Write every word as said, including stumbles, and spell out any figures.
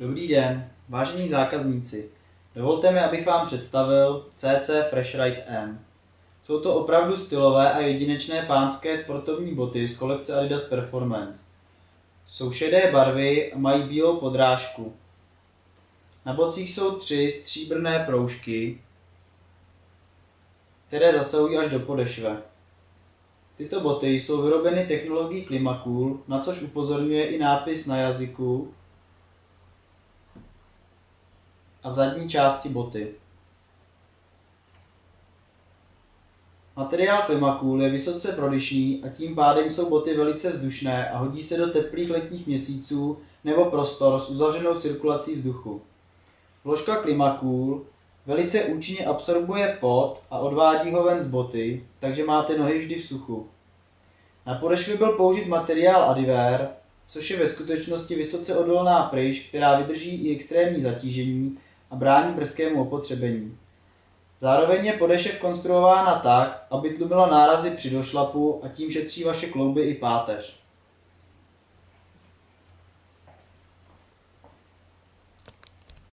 Dobrý den, vážení zákazníci. Dovolte mi, abych vám představil C C Freshride M. Jsou to opravdu stylové a jedinečné pánské sportovní boty z kolekce Adidas Performance. Jsou šedé barvy a mají bílou podrážku. Na bocích jsou tři stříbrné proužky, které zasahují až do podešve. Tyto boty jsou vyrobeny technologií Climacool, na což upozorňuje i nápis na jazyku a v zadní části boty. Materiál Climacool je vysoce prodyšný a tím pádem jsou boty velice vzdušné a hodí se do teplých letních měsíců nebo prostor s uzavřenou cirkulací vzduchu. Vložka Climacool velice účinně absorbuje pot a odvádí ho ven z boty, takže máte nohy vždy v suchu. Na podešvi byl použit materiál Adiwear, což je ve skutečnosti vysoce odolná pryš, která vydrží i extrémní zatížení a brání brzkému opotřebení. Zároveň je podešev konstruována tak, aby tlumila nárazy při došlapu a tím šetří vaše klouby i páteř.